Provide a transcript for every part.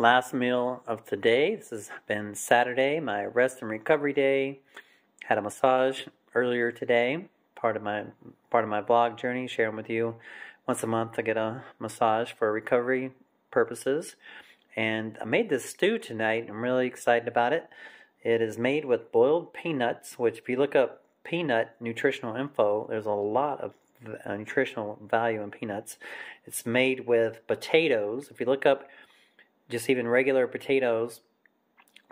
Last meal of the day. This has been Saturday, my rest and recovery day. Had a massage earlier today. Part of my blog journey, sharing with you once a month I get a massage for recovery purposes. And I made this stew tonight. I'm really excited about it. It is made with boiled peanuts, which if you look up peanut nutritional info, there's a lot of nutritional value in peanuts. It's made with potatoes. If you look up just even regular potatoes,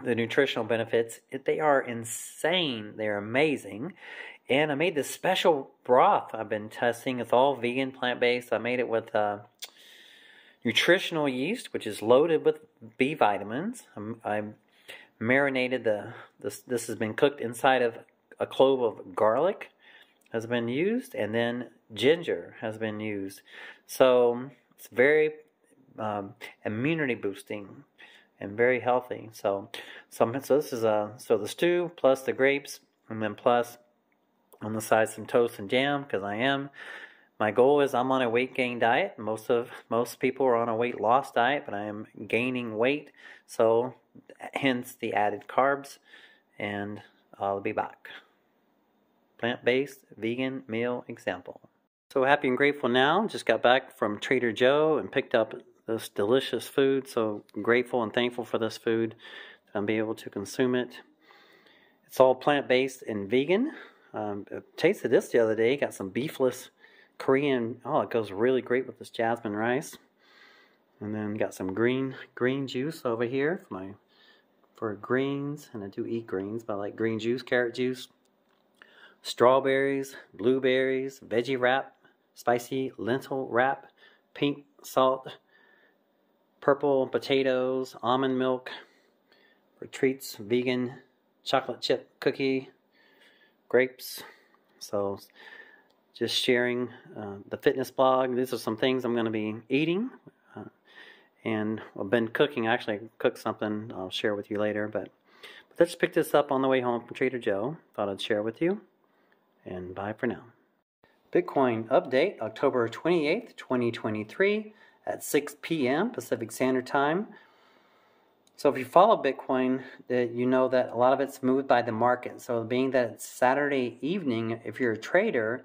the nutritional benefits, they are insane. They're amazing. And I made this special broth I've been testing. It's all vegan, plant-based. I made it with nutritional yeast, which is loaded with B vitamins. I marinated this has been cooked inside of a clove of garlic has been used, and then ginger has been used. So it's very immunity boosting and very healthy. So this is the stew plus the grapes, and then plus on the side some toast and jam, because my goal is I'm on a weight gain diet. Most people are on a weight loss diet, but I am gaining weight, so hence the added carbs. And I'll be back. Plant-based vegan meal example. So happy and grateful now. Just got back from Trader Joe and picked up this delicious food. So grateful and thankful for this food that I'm be able to consume it. It's all plant-based and vegan. I tasted this the other day. Got some beefless Korean. Oh, it goes really great with this jasmine rice. And then got some green juice over here for greens. And I do eat greens, but I like green juice, carrot juice, strawberries, blueberries, veggie wrap, spicy lentil wrap, pink salt, purple potatoes, almond milk, for treats, vegan chocolate chip cookie, grapes. So just sharing the fitness blog. These are some things I'm going to be eating. And I've been cooking. I actually cooked something I'll share with you later. But let's pick this up on the way home from Trader Joe. Thought I'd share with you. And bye for now. Bitcoin update, October 28th, 2023 at 6 p.m. Pacific Standard Time. So if you follow Bitcoin, you know that a lot of it's moved by the market. So being that it's Saturday evening, if you're a trader,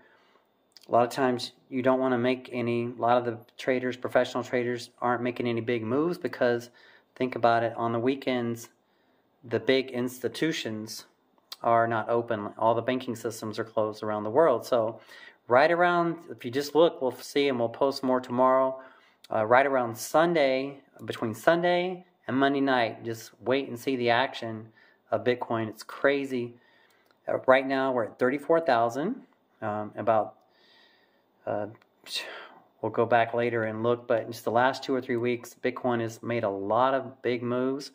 a lot of times you don't want to make any, a lot of the traders, professional traders, aren't making any big moves because, think about it, on the weekends, the big institutions are not open. All the banking systems are closed around the world. So right around, if you just look, we'll see and we'll post more tomorrow, right around Sunday, between Sunday and Monday night, just wait and see the action of Bitcoin. It's crazy. Right now we're at 34,000, about we'll go back later and look, but just the last 2 or 3 weeks, Bitcoin has made a lot of big moves.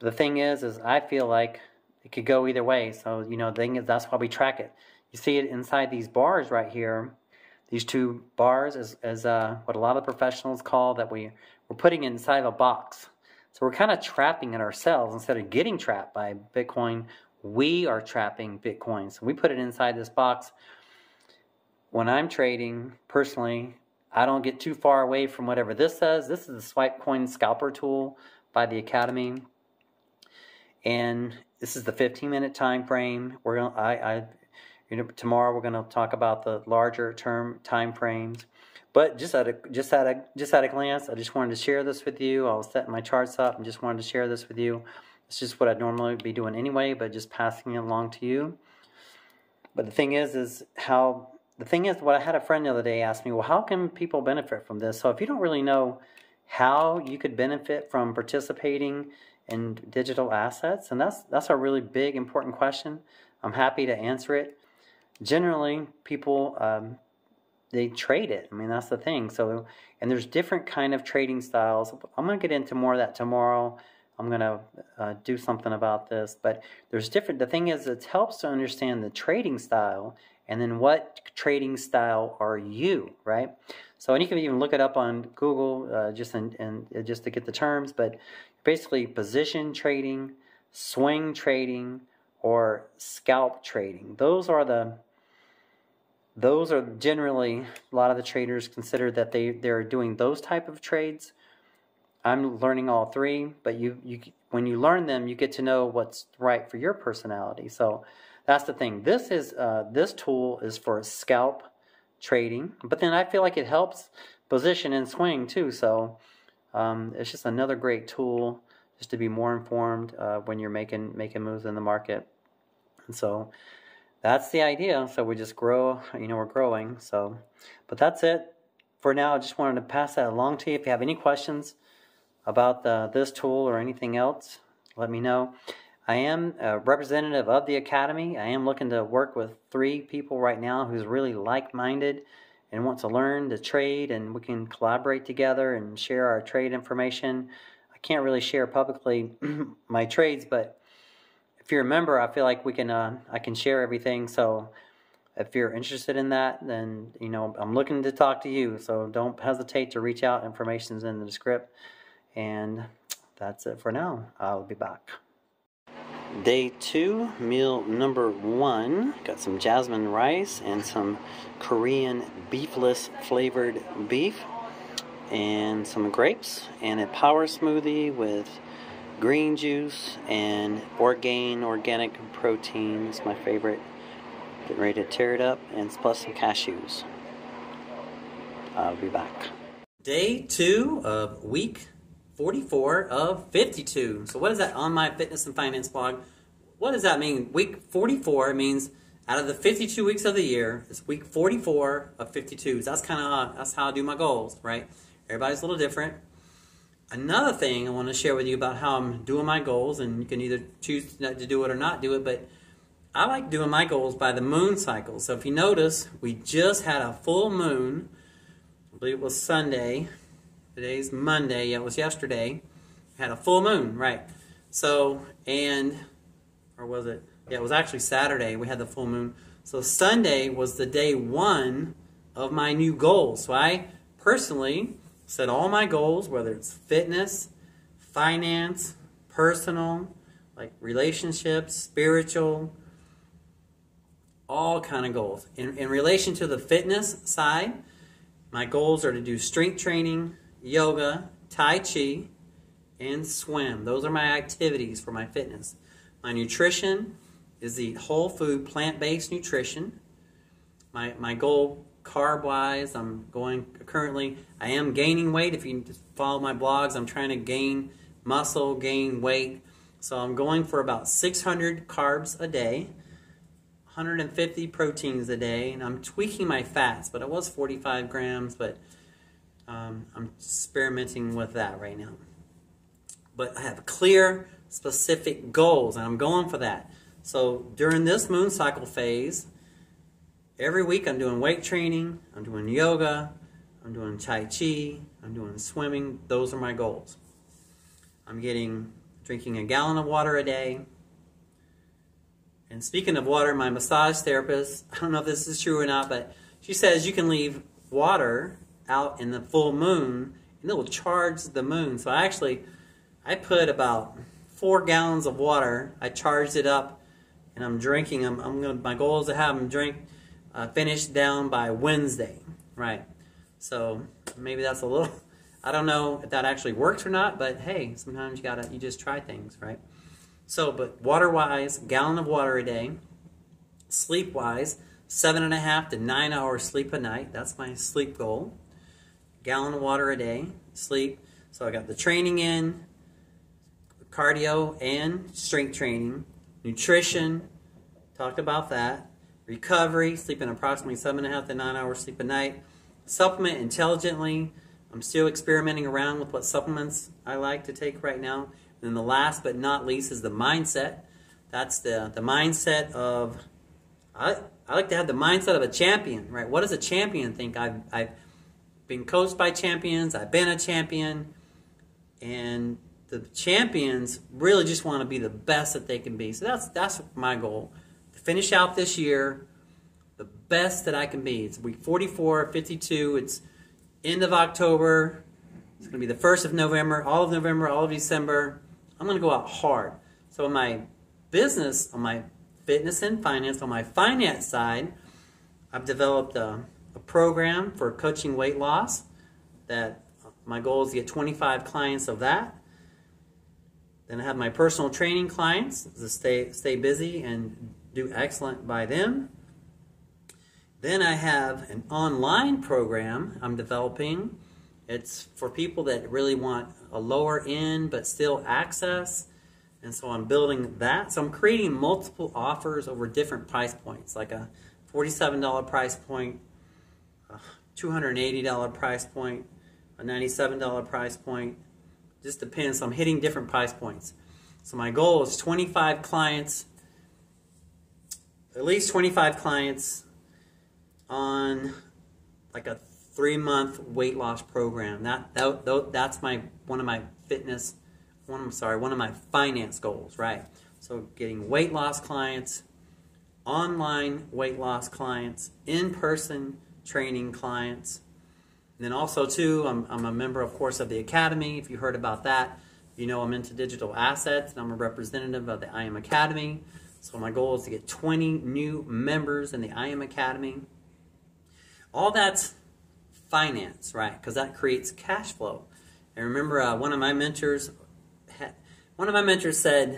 But the thing is I feel like it could go either way. So, you know, the thing is, that's why we track it. You see it inside these bars right here. These two bars is what a lot of professionals call that we're putting inside of a box. So we're kind of trapping it ourselves. Instead of getting trapped by Bitcoin, we are trapping Bitcoin. So we put it inside this box. When I'm trading, personally, I don't get too far away from whatever this says. This is the Swipe Coin Scalper tool by the Academy. And this is the 15-minute time frame. We're gonna, tomorrow we're gonna talk about the larger term time frames. But just at a glance, I just wanted to share this with you. I was setting my charts up and just wanted to share this with you. It's just what I'd normally be doing anyway, but just passing it along to you. But the thing is, what I had a friend the other day ask me, well, how can people benefit from this? So if you don't really know how you could benefit from participating in digital assets, and that's a really big, important question. I'm happy to answer it. Generally, people, they trade it. I mean, that's the thing. So, and there's different kind of trading styles. I'm going to get into more of that tomorrow. I'm going to do something about this. But there's different, the thing is, it helps to understand the trading style. And then what trading style are you, right? So, and you can even look it up on Google just to get the terms, but basically position trading, swing trading, or scalp trading. Those are generally, a lot of the traders consider that they're doing those type of trades. I'm learning all three, but you when you learn them, you get to know what's right for your personality. So that's the thing. This is this tool is for scalp trading, but then I feel like it helps position and swing too. So it's just another great tool just to be more informed when you're making moves in the market. And so that's the idea. So we just grow. You know, we're growing. So, but that's it. For now, I just wanted to pass that along to you. If you have any questions about this tool or anything else, let me know. I am a representative of the Academy. I am looking to work with 3 people right now who's really like-minded and want to learn to trade, and we can collaborate together and share our trade information. I can't really share publicly my trades, but if you're a member, I feel like we can I can share everything. So if you're interested in that, then, you know, I'm looking to talk to you. So don't hesitate to reach out. Information's in the description. And that's it for now. I'll be back. Day 2, meal number 1. Got some jasmine rice and some Korean beefless flavored beef and some grapes and a power smoothie with green juice and organic protein. It's my favorite. Getting ready to tear it up, and plus some cashews. I'll be back. Day 2 of week 44 of 52. So what is that on my fitness and finance blog? What does that mean? Week 44 means out of the 52 weeks of the year, it's week 44 of 52. So that's that's how I do my goals, right? Everybody's a little different. Another thing I want to share with you about how I'm doing my goals, and you can either choose to do it or not do it, but I like doing my goals by the moon cycle. So if you notice, we just had a full moon. I believe it was Sunday. Today's Monday. Yeah, it was yesterday. We had a full moon, right? So, or was it? Yeah, it was actually Saturday. We had the full moon. So Sunday was the day 1 of my new goals. So I personally set all my goals, whether it's fitness, finance, personal, like relationships, spiritual, all kind of goals. In relation to the fitness side, my goals are to do strength training, yoga, tai chi, and swim. Those are my activities for my fitness. My nutrition is the whole food, plant-based nutrition. My goal carb-wise, I'm going currently, I am gaining weight. If you follow my blogs, I'm trying to gain muscle, gain weight. So I'm going for about 600 carbs a day. 150 proteins a day, and I'm tweaking my fats, but it was 45 grams, but I'm experimenting with that right now. But I have clear, specific goals, and I'm going for that. So during this moon cycle phase, every week I'm doing weight training, I'm doing yoga, I'm doing tai chi, I'm doing swimming. Those are my goals. I'm drinking a gallon of water a day. And speaking of water, my massage therapist, I don't know if this is true or not, but she says you can leave water out in the full moon and it will charge the moon. So I put about 4 gallons of water. I charged it up and I'm drinking. My goal is to have them finish down by Wednesday, right? So maybe that's a little, I don't know if that actually works or not, but hey, sometimes you just try things, right? So, but water-wise, gallon of water a day. Sleep-wise, 7.5 to 9 hours sleep a night. That's my sleep goal. Gallon of water a day, sleep. So I got the training in, cardio and strength training, nutrition, talked about that, recovery, sleeping approximately 7.5 to 9 hours sleep a night, supplement intelligently. I'm still experimenting around with what supplements I like to take right now. And the last but not least is the mindset. That's the mindset of, I like to have the mindset of a champion, right? What does a champion think? I've been coached by champions. I've been a champion. And the champions really just want to be the best that they can be. So that's my goal. To finish out this year the best that I can be. It's week 44, 52. It's end of October. It's going to be the 1st of November, all of November, all of December. I'm going to go out hard. So in my business, on my fitness and finance, on my finance side, I've developed a program for coaching weight loss that My goal is to get 25 clients of that. Then I have my personal training clients to stay busy and do excellent by them. Then I have an online program I'm developing. It's for people that really want a lower end but still access. And so I'm building that. So I'm creating multiple offers over different price points, like a $47 price point, a $280 price point, a $97 price point. Just depends. So I'm hitting different price points. So my goal is 25 clients, at least 25 clients on like a 3-month weight loss program. That's one of my finance goals, right? So getting weight loss clients, online weight loss clients, in-person training clients. And then also too, I'm a member, of course, of the Academy. If you heard about that, you know I'm into digital assets, and I'm a representative of the IM Academy. So my goal is to get 20 new members in the IM Academy. All that's finance, right? Because that creates cash flow. And remember, one of my mentors said,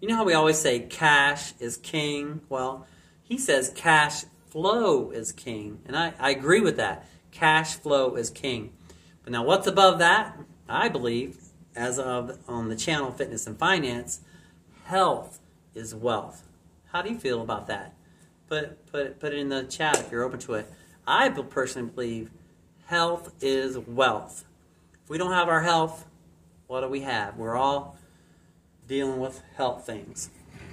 you know how we always say cash is king? Well, he says cash flow is king. And I agree with that. Cash flow is king. But now what's above that? I believe, as of on the channel Fitness and Finance, health is wealth. How do you feel about that? Put it in the chat if you're open to it. I personally believe health is wealth. If we don't have our health, what do we have? We're all dealing with health things,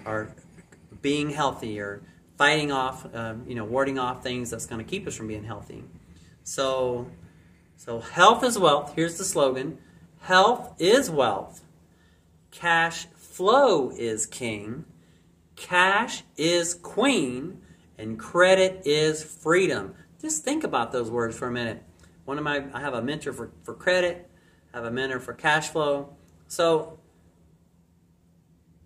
or being healthy, or fighting off, warding off things that's going to keep us from being healthy. So health is wealth. Here's the slogan. Health is wealth. Cash flow is king. Cash is queen. And credit is freedom. Just think about those words for a minute. I have a mentor for credit. I have a mentor for cash flow. So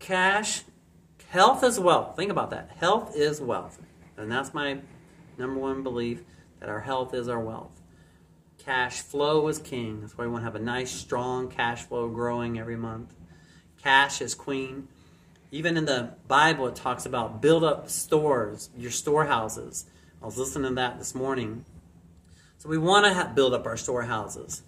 health is wealth. Think about that. Health is wealth. And that's my number one belief. That our health is our wealth. Cash flow is king. That's why we want to have a nice, strong cash flow growing every month. Cash is queen. Even in the Bible, it talks about build up stores, your storehouses. I was listening to that this morning. So we want to build up our storehouses.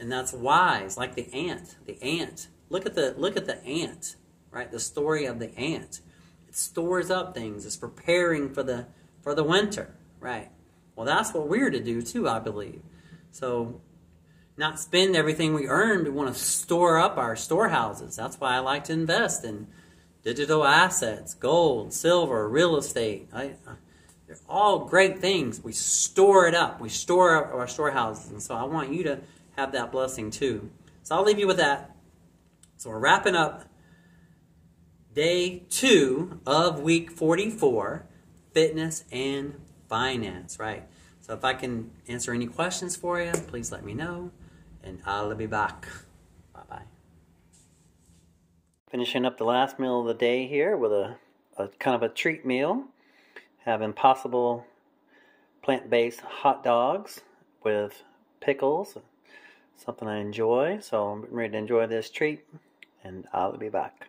And that's wise, like the ant. The ant. Look at the ant, right? The story of the ant. It stores up things. It's preparing for the winter, right? Well, that's what we're to do too, I believe. So not spend everything we earn. We want to store up our storehouses. That's why I like to invest in digital assets, gold, silver, real estate. They're all great things. We store it up. We store up our storehouses. And so I want you to have that blessing too. So I'll leave you with that. So we're wrapping up day 2 of week 44, Fitness and Finance, right? So if I can answer any questions for you, please let me know, and I'll be back. Bye-bye. Finishing up the last meal of the day here with a kind of a treat meal. Have Impossible plant-based hot dogs with pickles, something I enjoy. So I'm ready to enjoy this treat, and I'll be back.